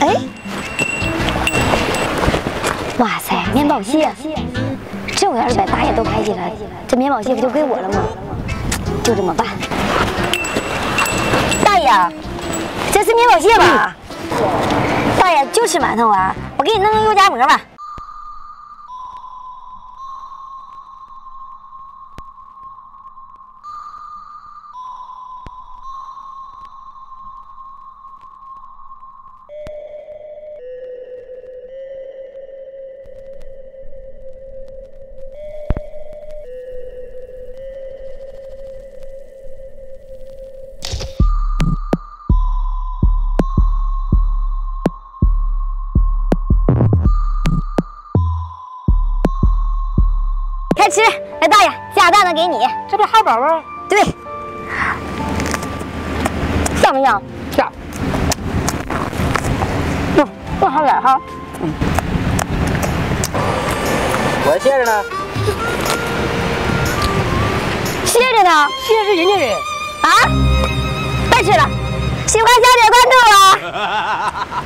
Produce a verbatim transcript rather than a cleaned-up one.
哎，哇塞，面包蟹！这我要是把打野都开起来，这面包蟹不就归我了吗？就这么办。大爷，这是面包蟹吧？嗯、大爷就吃馒头啊！我给你弄个肉夹馍吧。 吃，哎，大爷，下蛋的给你，这不是汉堡吗？对，像不像？像。嗯，更好点哈。嗯。我的蟹呢？蟹着呢？蟹是人家人。啊！别吃了，喜欢小姐关注了。